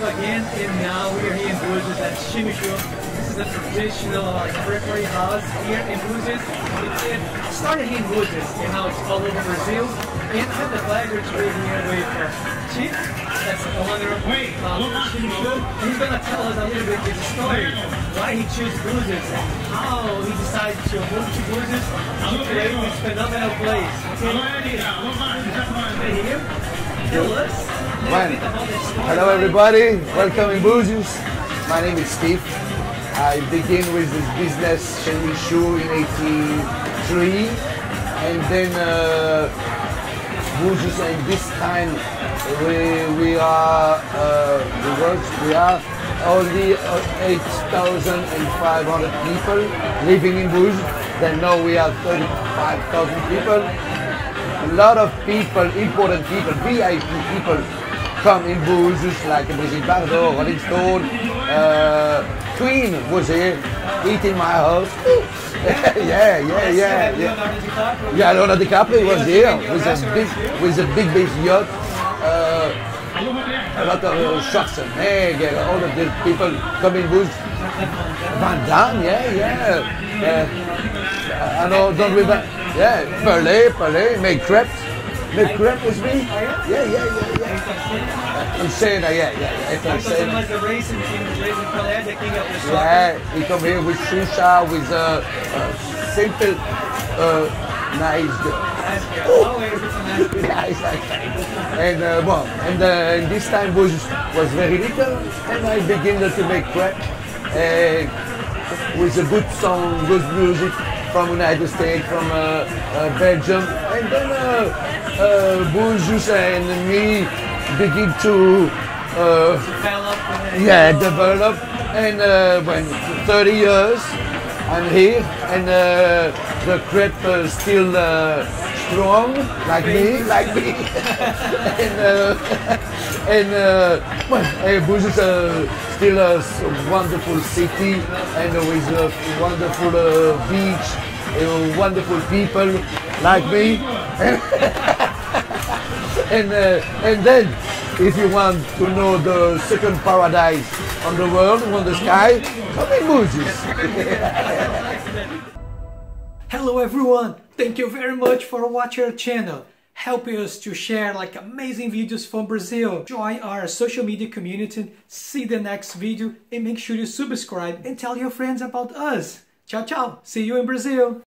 Again, and now we are here in Buzios at Chez Michou. This is a traditional crêperie house here in Buzios. It started here in Buzios, and now it's all over Brazil. And I have the pleasure to be here with Steve, that's the owner of Chez Michou. He's going to tell us a little bit of his story, why he chose Buzios, how he decided to move to Buzios to create this phenomenal place. Okay, tell us. Hello everybody, welcome in Buzios. My name is Steve. I began with this business Chez Michou in 83, and then Buzios, and this time we are only 8,500 people living in Buzios. Then now we are 35,000 people. A lot of people, important people, VIP people come in Buzios, like Brigitte Bardo, Rolling Stone. Queen was here, eating my house. Yeah. Yeah, Leonardo DiCaprio was here with a big yacht. A lot of Schwarzenegger, all of these people come in Buzios. Van Damme, I know, don't remember. Yeah, Pelé, make crepe with me. Yeah. Insane. It was the racing team, racing Pelé, the king of the soccer. Yeah, he come here with shisha, with a simple, nice girl. And this time was very little, and I began to make crepe with a good song, good music. From United States, from Belgium, and then Buzios and me begin to develop. And when 30 years I'm here, and the crepe is still strong, like me. and Buzios still a wonderful city, and with a wonderful beach, wonderful people like me. And then, if you want to know the second paradise on the world, on the sky, come in Buzios. Hello everyone! Thank you very much for watching our channel. Help us to share amazing videos from Brazil. Join our social media community, see the next video, and make sure you subscribe and tell your friends about us. Ciao, ciao. See you in Brazil.